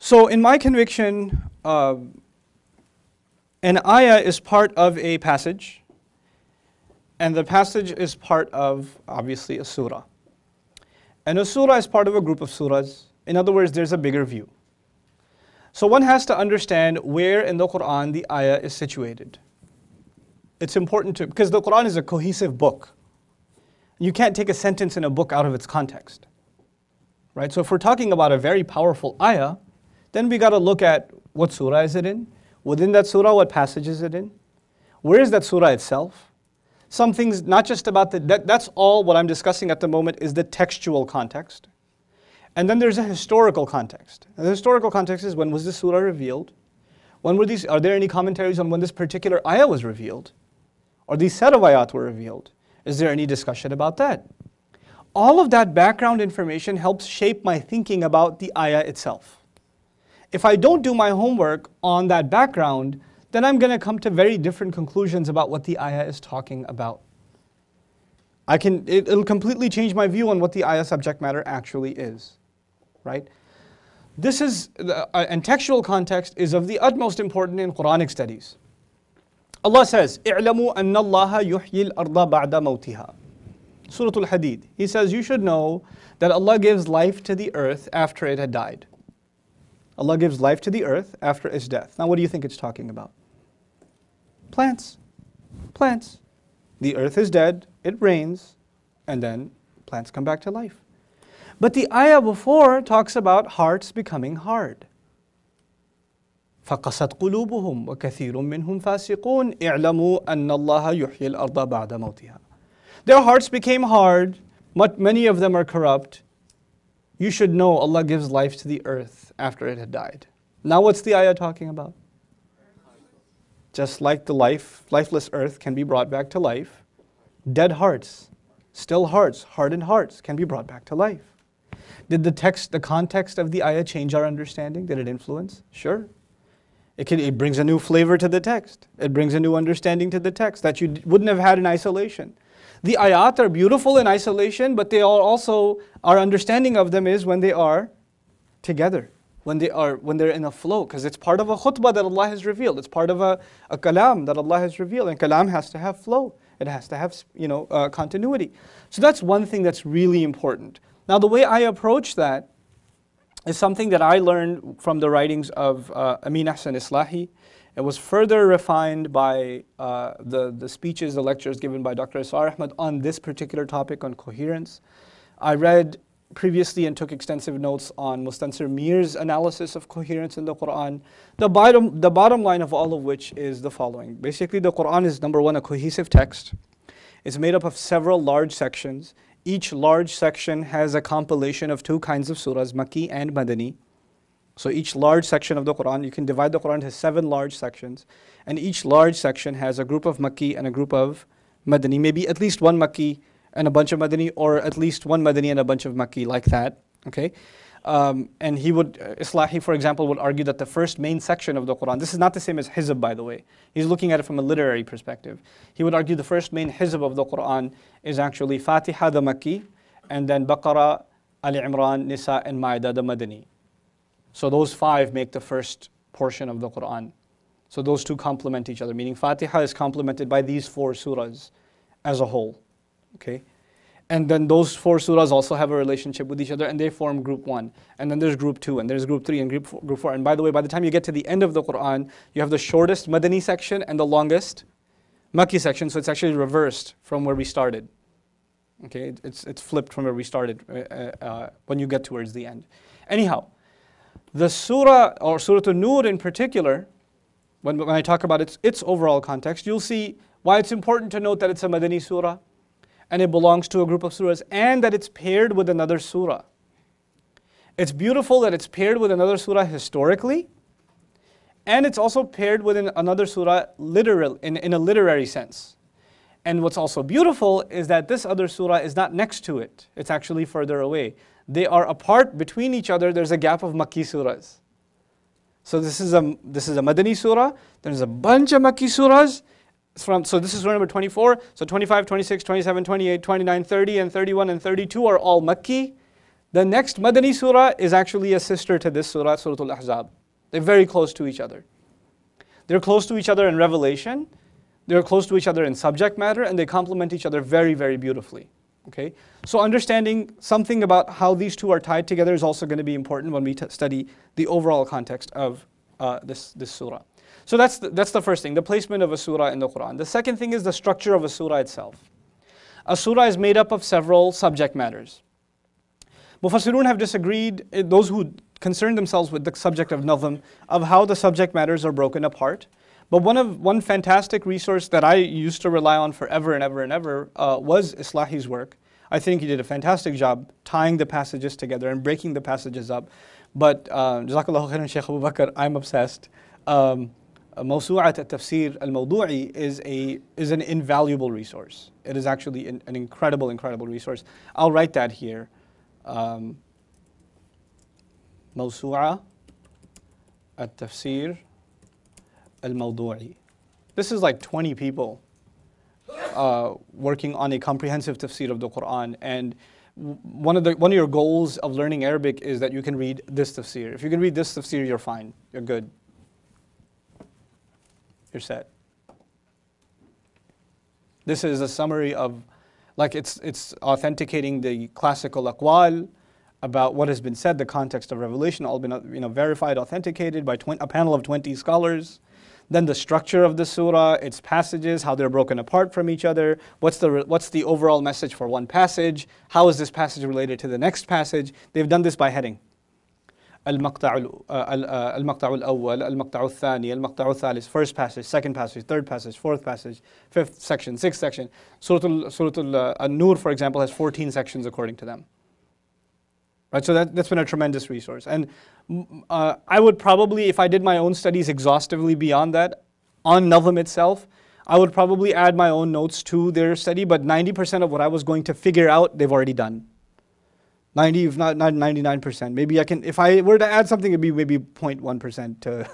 So in my conviction, an ayah is part of a passage, and the passage is part of, obviously, a surah. And a surah is part of a group of surahs. In other words, there's a bigger view. So one has to understand where in the Quran the ayah is situated. It's important to, because the Quran is a cohesive book. You can't take a sentence in a book out of its context. Right? So if we're talking about a very powerful ayah, then we got to look at what surah is it in, within that surah what passage is it in, where is that surah itself. Some things, not just about the, that's all what I'm discussing at the moment is the textual context. And then there's a historical context. And the historical context is, when was this surah revealed? When were these, are there any commentaries on when this particular ayah was revealed? Or these set of ayat were revealed? Is there any discussion about that? All of that background information helps shape my thinking about the ayah itself. If I don't do my homework on that background, then I'm going to come to very different conclusions about what the ayah is talking about. It'll completely change my view on what the ayah subject matter actually is, right? This is, and textual context is of the utmost importance in Quranic studies. Allah says, "I'lamu anna Allaha yuhyil arda ba'da mawtiha." Surah Al-Hadid. He says, you should know that Allah gives life to the earth after it had died. Allah gives life to the earth after its death. Now, what do you think it's talking about? Plants. Plants. The earth is dead, it rains, and then plants come back to life. But the ayah before talks about hearts becoming hard. فَقَسَتْ قُلُوبُهُمْ وَكَثِيرٌ مِّنْهُمْ فَاسِقُونَ اِعْلَمُوا أَنَّ اللَّهَ يُحْيِي الْأَرْضَ بَعْدَ مَوْتِهَا. Their hearts became hard, many of them are corrupt. You should know Allah gives life to the earth after it had died. Now what's the ayah talking about? Just like the lifeless earth can be brought back to life, dead hearts, still hearts, hardened hearts can be brought back to life. Did the context of the ayah change our understanding? Did it influence? Sure. It brings a new flavor to the text. It brings a new understanding to the text that you wouldn't have had in isolation. The ayat are beautiful in isolation, but they are also, our understanding of them is when they are together, when they're in a flow, because it's part of a khutbah that Allah has revealed. It's part of a kalam that Allah has revealed, and kalam has to have flow. It has to have, continuity. So that's one thing that's really important. Now, the way I approach that is something that I learned from the writings of Amin Ahsan Islahi. It was further refined by the speeches, the lectures given by Dr. Israr Ahmad on this particular topic on coherence. I read previously and took extensive notes on Mustansir Mir's analysis of coherence in the Quran. The bottom line of all of which is the following. Basically, the Quran is, number one, a cohesive text. It's made up of several large sections. Each large section has a compilation of two kinds of surahs, Makki and Madani. So each large section of the Quran, you can divide the Quran into seven large sections, and each large section has a group of Makki and a group of Madani, maybe at least one Makki and a bunch of Madani, or at least one Madani and a bunch of Makki, like that. Okay, and he would, Islahi, for example, would argue that the first main section of the Quran, this is not the same as Hizb, by the way. He's looking at it from a literary perspective. He would argue the first main Hizb of the Quran is actually Fatiha, the Makki, and then Baqarah, Ali Imran, Nisa, and Ma'idah, the Madani. So those five make the first portion of the Quran. So those two complement each other, meaning Fatiha is complemented by these four surahs as a whole. Okay, and then those four surahs also have a relationship with each other, and they form group one. And then there's group two, and there's group three, and group four. And by the way, by the time you get to the end of the Quran, you have the shortest Madani section and the longest Makki section. So it's actually reversed from where we started. Okay, it's flipped from where we started when you get towards the end. Anyhow, the surah, or Surah An-Nur in particular, when I talk about its overall context, you'll see why it's important to note that it's a Madani surah, and it belongs to a group of surahs, and that it's paired with another surah. It's beautiful that it's paired with another surah historically, and it's also paired with another surah in a literary sense. And what's also beautiful is that this other surah is not next to it, it's actually further away. They are apart between each other, there's a gap of Makki surahs. So this is a Madani surah, there's a bunch of Makki surahs. So this is surah number 24, so 25, 26, 27, 28, 29, 30, and 31, and 32 are all Makki. The next Madani surah is actually a sister to this surah, Surah Al-Ahzab. They're very close to each other. They're close to each other in revelation, they're close to each other in subject matter, and they complement each other very, very beautifully. Okay? So understanding something about how these two are tied together is also going to be important when we study the overall context of this surah. So that's the first thing, the placement of a surah in the Quran. The second thing is the structure of a surah itself. A surah is made up of several subject matters. Mufassirun have disagreed, those who concern themselves with the subject of nazm, of how the subject matters are broken apart. But one fantastic resource that I used to rely on forever and ever and ever was Islahi's work. I think he did a fantastic job tying the passages together and breaking the passages up. But Jazakallahu khairan Shaykh Abu Bakr, I'm obsessed. Moussou'at al Tafsir al Mawdu'i is an invaluable resource. It is actually an incredible, incredible resource. I'll write that here. Moussou'at al Tafsir al Mawdu'i. This is like 20 people working on a comprehensive tafsir of the Quran, and one of your goals of learning Arabic is that you can read this tafsir. If you can read this tafsir, you're fine. You're good. You're set. This is a summary of, like, it's authenticating the classical aqwal about what has been said, the context of revelation, all been verified, authenticated by a panel of 20 scholars. Then the structure of the surah, its passages, how they're broken apart from each other, what's the overall message for one passage, how is this passage related to the next passage. They've done this by heading. Al-Maqta'ul Awwal, Al-Maqta'ul Thani, Al-Maqta'ul Thalis, first passage, second passage, third passage, fourth passage, fifth section, sixth section. Surah An-Nur, for example, has 14 sections according to them. Right, so that's been a tremendous resource. And I would probably, if I did my own studies exhaustively beyond that, on nazm itself, I would probably add my own notes to their study, but 90% of what I was going to figure out, they've already done. 90, if not 99%. Maybe I can, if I were to add something, it'd be maybe 0.1% to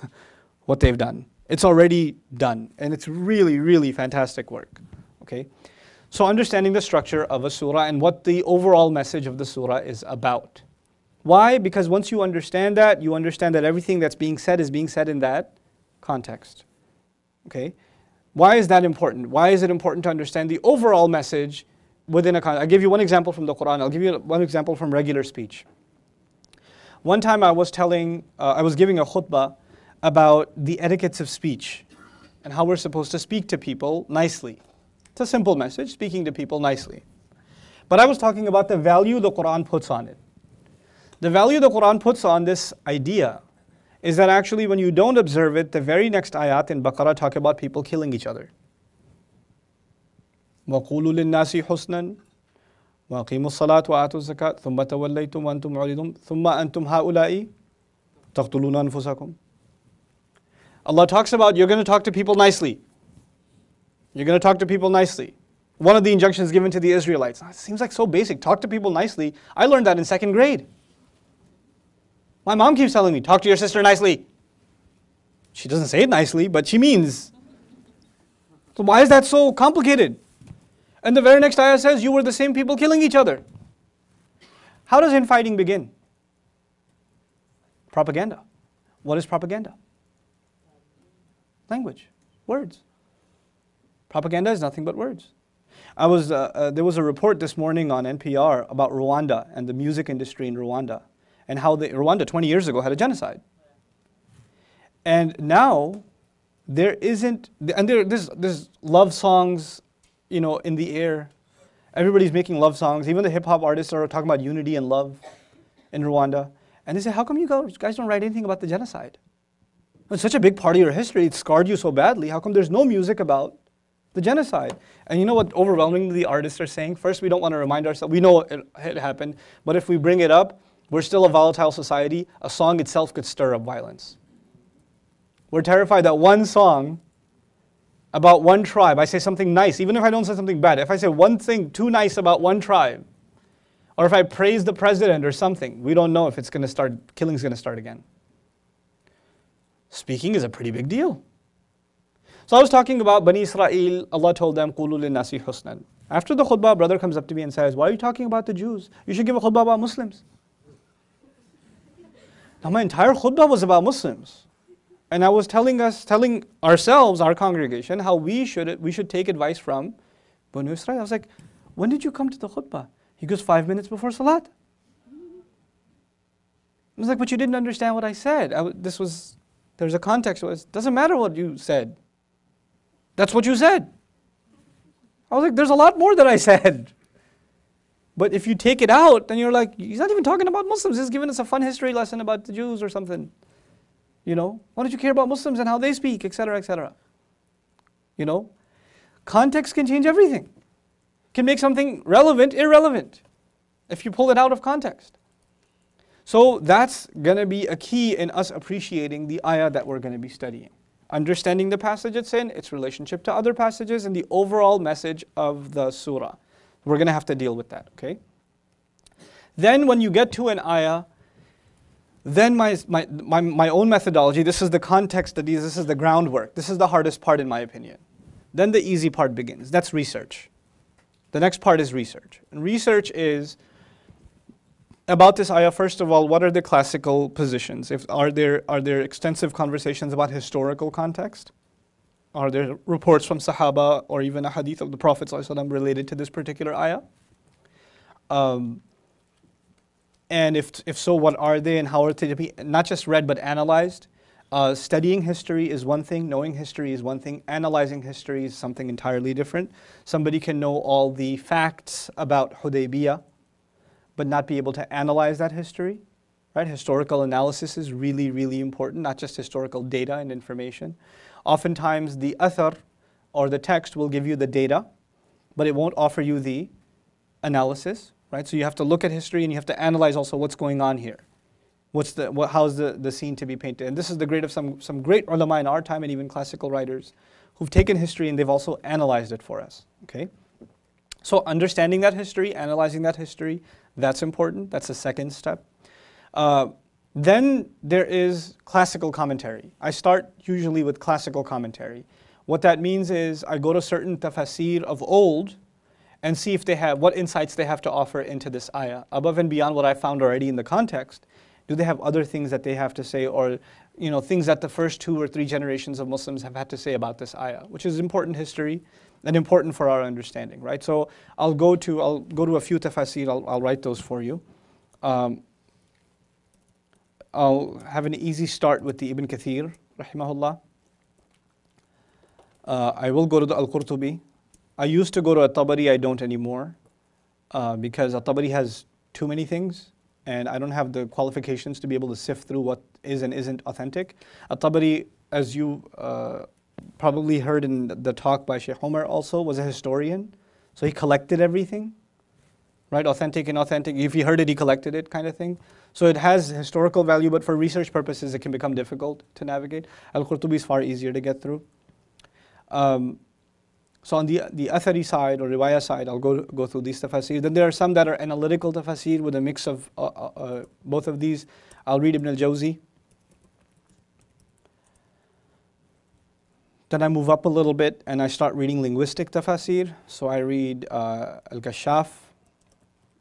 what they've done. It's already done, and it's really, really fantastic work, okay? So understanding the structure of a surah and what the overall message of the surah is about. Why? Because once you understand that everything that's being said is being said in that context. Okay? Why is that important? Why is it important to understand the overall message within a context? I'll give you one example from the Quran. I'll give you one example from regular speech. One time I was giving a khutbah about the etiquettes of speech and how we're supposed to speak to people nicely. It's a simple message, speaking to people nicely. But I was talking about the value the Quran puts on it. The value the Quran puts on this idea is that actually when you don't observe it, the very next ayat in Baqarah talk about people killing each other. وَقُولُوا لِلنَّاسِ حُسْنًا وَأَقِيمُوا الصَّلَاةَ وَآتُوا الزَّكَاةَ ثُمَّ تَوَلَّيْتُمْ وَأَنْتُمْ مُعْرِضُونَ ثُمَّ أَنْتُمْ هَؤُلَاءِ تَقْتُلُونَ أَنفُسَكُمْ. Allah talks about you're going to talk to people nicely. You're going to talk to people nicely. One of the injunctions given to the Israelites. It seems like so basic. Talk to people nicely. I learned that in second grade. My mom keeps telling me, talk to your sister nicely. She doesn't say it nicely, but she means. So why is that so complicated? And the very next ayah says, you were the same people killing each other. How does infighting begin? Propaganda. What is propaganda? Language. Words. Propaganda is nothing but words. There was a report this morning on NPR about Rwanda and the music industry in Rwanda and how Rwanda 20 years ago had a genocide. And now there isn't, and there's love songs, in the air. Everybody's making love songs. Even the hip hop artists are talking about unity and love in Rwanda. And they say, how come you guys don't write anything about the genocide? It's such a big part of your history. It scarred you so badly. How come there's no music about the genocide? And you know what overwhelmingly the artists are saying? First, we don't want to remind ourselves. We know it happened, but if we bring it up, we're still a volatile society. A song itself could stir up violence. We're terrified that one song about one tribe, I say something nice, even if I don't say something bad, if I say one thing too nice about one tribe, or if I praise the president or something, we don't know if it's going to start, killing's going to start again. Speaking is a pretty big deal. So I was talking about Bani Israel, Allah told them, قُولُوا لِلنَّاسِ حُسْنًا. After the khutbah, a brother comes up to me and says, why are you talking about the Jews? You should give a khutbah about Muslims. Now my entire khutbah was about Muslims. And I was telling ourselves, our congregation, how we should take advice from Banu Israel. I was like, when did you come to the khutbah? He goes, 5 minutes before Salat. I was like, but you didn't understand what I said. There's a context. It doesn't matter what you said. That's what you said. I was like, there's a lot more that I said. But if you take it out, then you're like, he's not even talking about Muslims. He's giving us a fun history lesson about the Jews or something. You know, why don't you care about Muslims and how they speak, etc., etc. You know, context can change everything. Can make something relevant irrelevant if you pull it out of context. So that's going to be a key in us appreciating the ayah that we're going to be studying. Understanding the passage it's in, its relationship to other passages, and the overall message of the surah. We're going to have to deal with that, okay? Then when you get to an ayah, then my own methodology, this is the context studies, this is the groundwork. This is the hardest part in my opinion. Then the easy part begins. That's research. The next part is research. And research is about this ayah. First of all, what are the classical positions? Are there extensive conversations about historical context? Are there reports from Sahaba or even a hadith of the Prophet ﷺ related to this particular ayah? And if so, what are they and how are they to be not just read but analyzed? Studying history is one thing, knowing history is one thing, analyzing history is something entirely different. Somebody can know all the facts about Hudaybiyah but not be able to analyze that history, right? Historical analysis is really, really important, not just historical data and information. Oftentimes the athar or the text will give you the data, but it won't offer you the analysis, right? So you have to look at history and you have to analyze also what's going on here. How's the scene to be painted? And this is the grade of some great ulama in our time and even classical writers who've taken history and they've also analyzed it for us, okay? So understanding that history, analyzing that history, that's important. That's the second step. Then there is classical commentary. I start usually with classical commentary. What that means is I go to certain tafasir of old and see if they have, what insights they have to offer into this ayah. Above and beyond what I found already in the context, do they have other things that they have to say or, you know, things that the first 2 or 3 generations of Muslims have had to say about this ayah, which is important history and important for our understanding, right? So I'll go to a few tafasir, I'll write those for you. I'll have an easy start with the Ibn Kathir, rahimahullah. I will go to the Al-Qurtubi. I used to go to At-Tabari, I don't anymore because At-Tabari has too many things and I don't have the qualifications to be able to sift through what is and isn't authentic. At-Tabari, as you probably heard in the talk by Sheikh Umar also, was a historian. So he collected everything, right? Authentic, inauthentic. If he heard it, he collected it kind of thing. So it has historical value, but for research purposes, it can become difficult to navigate. Al-Qurtubi is far easier to get through. So on the athari side or riwayah side, I'll go through these tafasir. Then there are some that are analytical tafasir with a mix of both of these. I'll read Ibn al-Jawzi. Then I move up a little bit and I start reading linguistic tafasir. So I read Al-Kashaf,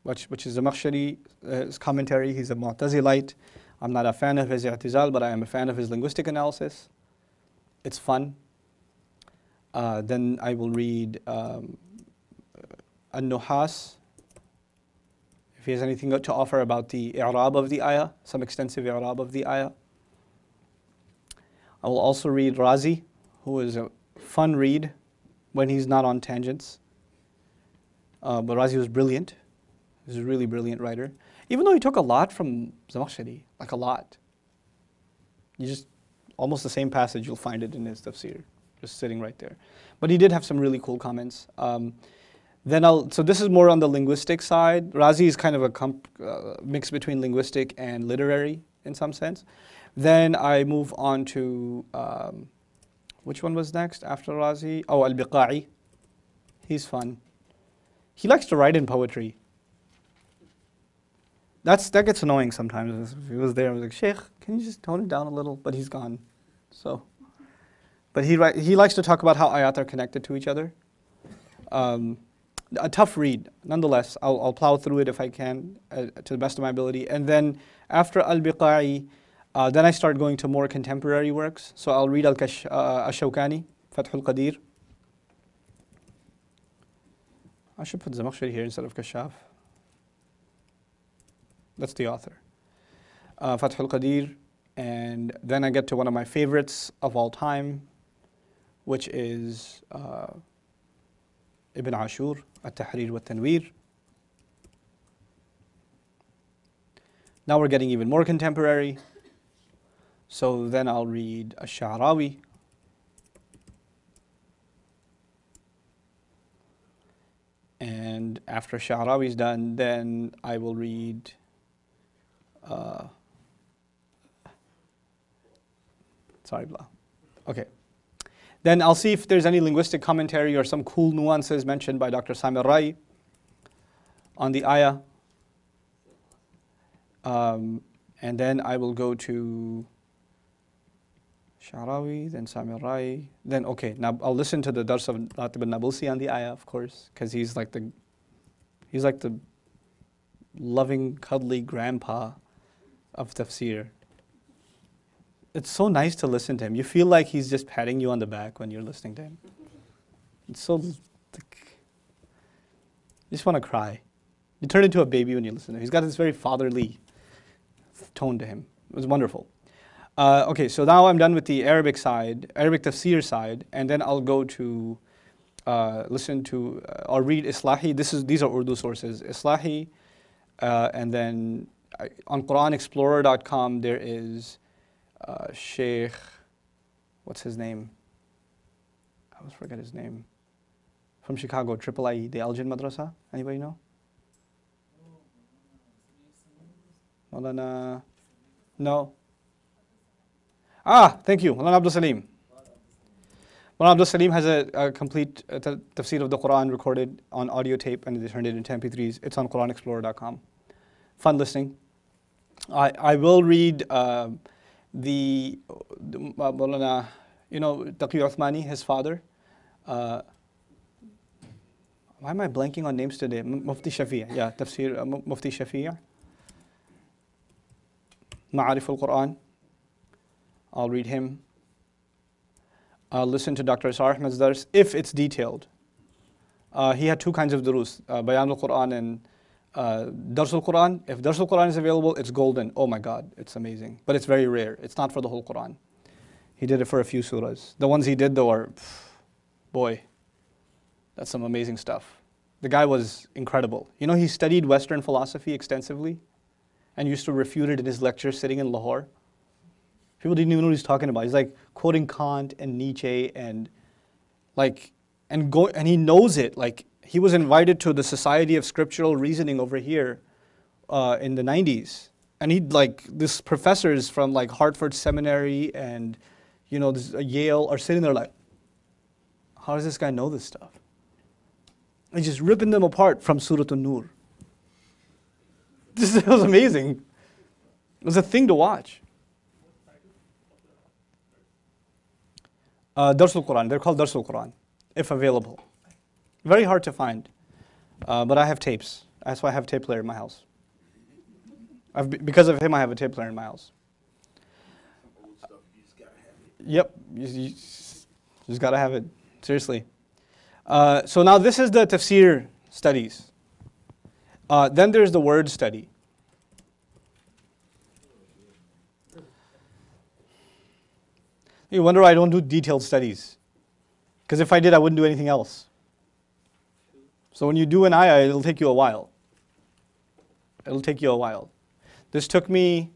which is Zamakhshari's commentary. He's a Mu'tazilite. I'm not a fan of his i'tizal, but I am a fan of his linguistic analysis. It's fun. Then I will read An-Nuhas. If he has anything to offer about the i'rab of the ayah, some extensive i'rab of the ayah. I will also read Razi, who is a fun read when he's not on tangents. But Razi was brilliant. He's a really brilliant writer. Even though he took a lot from Zamakhshari, like a lot. You just, almost the same passage, you'll find it in his tafsir, just sitting right there. But he did have some really cool comments. So this is more on the linguistic side. Razi is kind of a mix between linguistic and literary in some sense. Then I move on to, which one was next after Razi? Oh, al-biqa'i. He's fun. He likes to write in poetry. That gets annoying sometimes. If he was there, I was like, Sheikh, can you just tone it down a little? But he's gone. So, but he likes to talk about how ayat are connected to each other. A tough read, nonetheless. I'll plow through it if I can, to the best of my ability. And then after al-biqa'i, Then I start going to more contemporary works. So I'll read Al-Shawkani, Fatha Al-Qadir. I should put Zamakhshari here instead of Kashaf. That's the author. Fatha Al-Qadir. And then I get to one of my favorites of all time, which is Ibn Ashur, al-Tahreer Al-Tanweer. Now we're getting even more contemporary. So then I'll read Sha'arawi. And after Sha'arawi is done, then I will read Okay. Then I'll see if there's any linguistic commentary or some cool nuances mentioned by Dr. Samir Rai on the ayah. And then I will go to Sha'arawi, then Samir Rai, then okay, now I'll listen to the Dars of Ratib al Nabusi on the ayah, of course, because he's like the loving, cuddly grandpa of tafsir. It's so nice to listen to him. You feel like he's just patting you on the back when you're listening to him. It's so, like, you just want to cry. You turn into a baby when you listen to him. He's got this very fatherly tone to him. It was wonderful. Okay, so now I'm done with the Arabic side, Arabic tafsir side, and then I'll go to listen to or read Islahi. These are Urdu sources. Islahi, and then on QuranExplorer.com there is Sheikh, what's his name? I always forget his name. From Chicago, IIIE, the Elgin Madrasa. Anybody know? Maulana? No. Ah, thank you, Maulana Abdul Salim. Maulana Abdul Salim has a complete tafsir of the Quran recorded on audio tape and they turned it into MP3s. It's on QuranExplorer.com. Fun listening. I will read the Maulana, you know, Taqi Uthmani, his father. Why am I blanking on names today? Mufti Shafi'i, yeah, tafsir Mufti Shafi'i. Ma'arif al Quran. I'll read him. I'll listen to Dr. Israr Ahmad's dars if it's detailed. He had two kinds of durus, Bayan Al-Qur'an and Dars Al-Qur'an. If Dars Al-Qur'an is available, it's golden. Oh my God, it's amazing. But it's very rare. It's not for the whole Qur'an. He did it for a few surahs. The ones he did though are, boy, that's some amazing stuff. The guy was incredible. You know, he studied Western philosophy extensively and used to refute it in his lectures sitting in Lahore. People didn't even know what he's talking about. He's like quoting Kant and Nietzsche and and he knows it. Like, he was invited to the Society of Scriptural Reasoning over here in the 90s, and he'd like these professors from like Hartford Seminary and this, Yale are sitting there like, how does this guy know this stuff? And just ripping them apart from Surah An-Nur. This was amazing. It was a thing to watch. Dars Al-Qur'an, they're called Dars Al-Qur'an, if available. Very hard to find, but I have tapes. That's why I have a tape player in my house. Because of him, I have a tape player in my house. Yep, you just gotta have it, seriously. So now this is the tafsir studies. Then there's the word study. You wonder why I don't do detailed studies. Because if I did, I wouldn't do anything else. So when you do an ayah, it'll take you a while. It'll take you a while. This took me,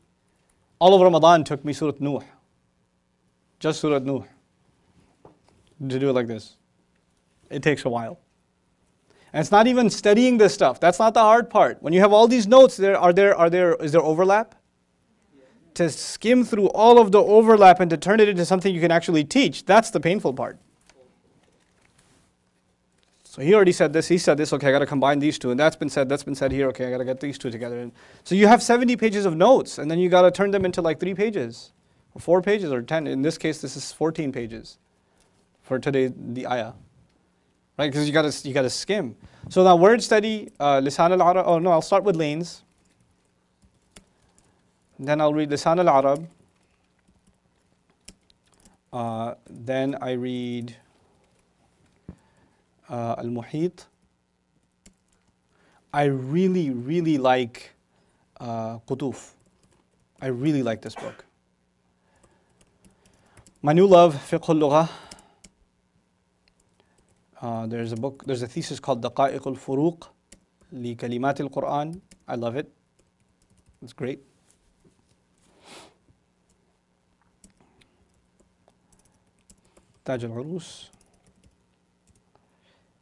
all of Ramadan took me Surah Nuh. Just Surah Nuh. To do it like this. It takes a while. And it's not even studying this stuff. That's not the hard part. When you have all these notes, is there overlap? To skim through all of the overlap and to turn it into something you can actually teach, that's the painful part. So he already said this, he said this, okay, I gotta combine these two, and that's been said here, okay, I gotta get these two together. And so you have 70 pages of notes, and then you gotta turn them into like 3 pages, or 4 pages, or 10. In this case, this is 14 pages for today, the ayah. Right, because you gotta skim. So now word study, Lisan al-Arab, oh no, I'll start with lanes. Then I'll read Lisan al-Arab, Then I read Al-Muhit. I really, really like Qutuf. I really like this book. My new love, Fiqh al-Lughah. There's a book, there's a thesis called Daqaiq al-Furuq li Kalimat al-Quran. I love it. It's great. Taj al-Urus.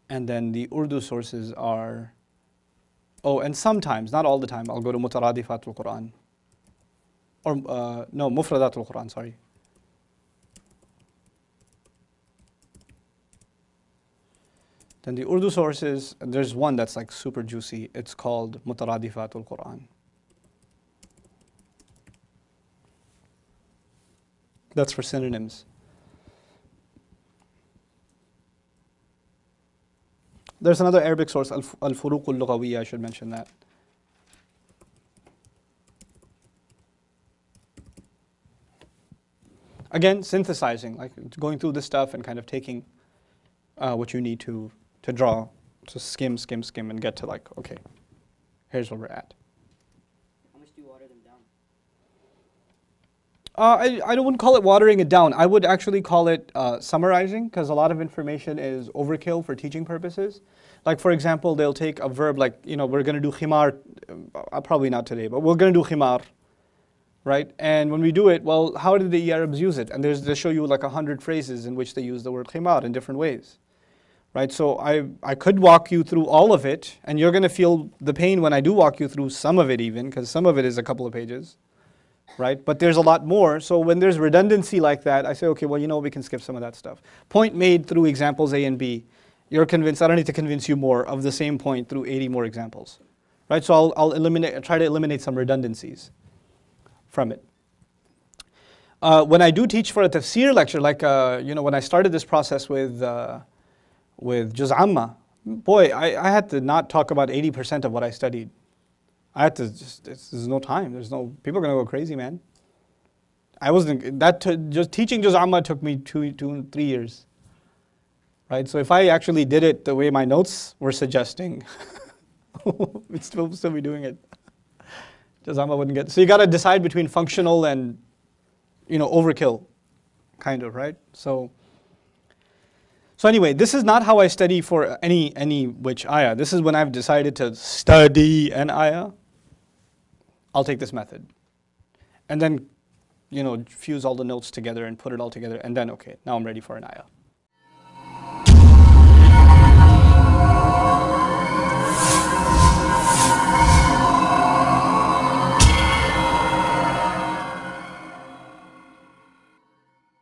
And then the Urdu sources are, oh, and sometimes, not all the time, I'll go to Mutaradifatul Quran. Or, no, Mufradatul Quran, sorry. Then the Urdu sources, there's one that's like super juicy. It's called Mutaradifatul Quran. That's for synonyms. There's another Arabic source, al-Furuq al-Lughawiyyah, I should mention that. Again, synthesizing, like going through this stuff and kind of taking what you need to draw, to skim, and get to like, okay, here's where we're at. How much do you water them down? I wouldn't call it watering it down. I would actually call it summarizing, because a lot of information is overkill for teaching purposes. Like, for example, they'll take a verb like, you know, we're going to do khimar, probably not today, but we're going to do khimar, right? And when we do it, well, how did the Arabs use it? And they show you like 100 phrases in which they use the word khimar in different ways. Right, so I could walk you through all of it, and you're going to feel the pain when I do walk you through some of it even, because some of it is a couple of pages, right? But there's a lot more, so when there's redundancy like that, I say, okay, well, you know, we can skip some of that stuff. Point made through examples A and B. You're convinced, I don't need to convince you more of the same point through 80 more examples, right? So I'll try to eliminate some redundancies from it. When I do teach for a tafsir lecture, like, you know, when I started this process with Juz Amma, boy, I had to not talk about 80% of what I studied. I had to just, there's no time, people are going to go crazy, man. I wasn't, just teaching Juz Amma took me two, 3 years, right? So if I actually did it the way my notes were suggesting, we'd still be doing it. Juz Amma wouldn't get, so you got to decide between functional and, you know, overkill, kind of, right? So anyway, this is not how I study for any which ayah. This is when I've decided to study an ayah. I'll take this method. And then, you know, fuse all the notes together and put it all together. And then, okay, now I'm ready for an ayah.